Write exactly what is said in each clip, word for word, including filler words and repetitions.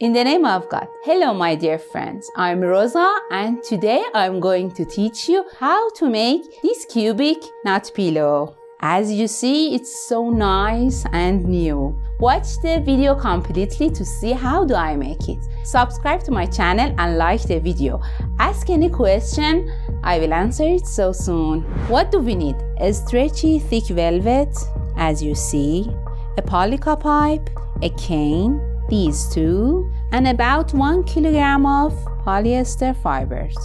In the name of God, hello my dear friends, I'm Rosa and today I'm going to teach you how to make this cubic nut pillow. As you see, it's so nice and new. Watch the video completely to see how do I make it. Subscribe to my channel and like the video. Ask any question, I will answer it so soon. What do we need? A stretchy thick velvet, as you see, a polyca pipe, a cane, these two, and about one kilogram of polyester fibers.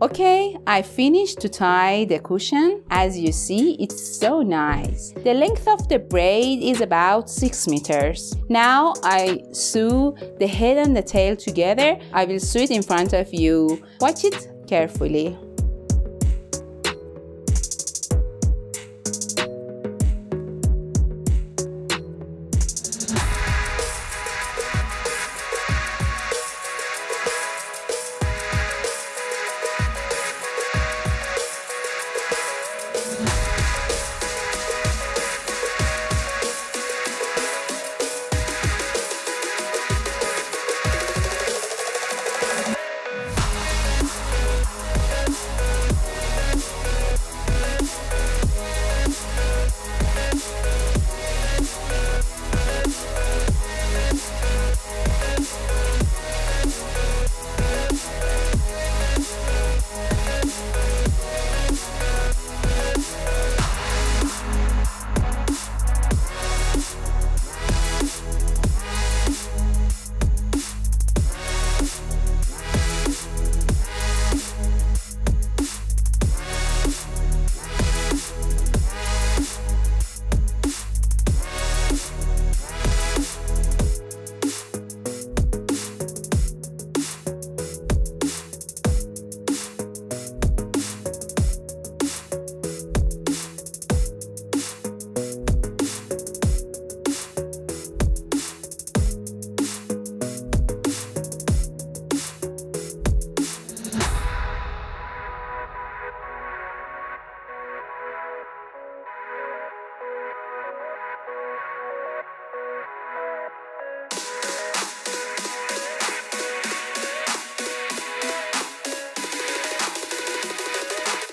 Okay, I finished to tie the cushion. As you see, it's so nice. The length of the braid is about six meters. Now I sew the head and the tail together. I will sew it in front of you. Watch it carefully.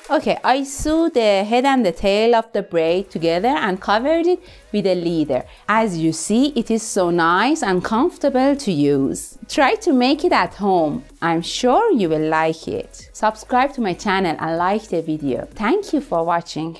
Okay, I sewed the head and the tail of the braid together and covered it with a leather. As you see, it is so nice and comfortable to use. Try to make it at home. I'm sure you will like it. Subscribe to my channel and like the video. Thank you for watching.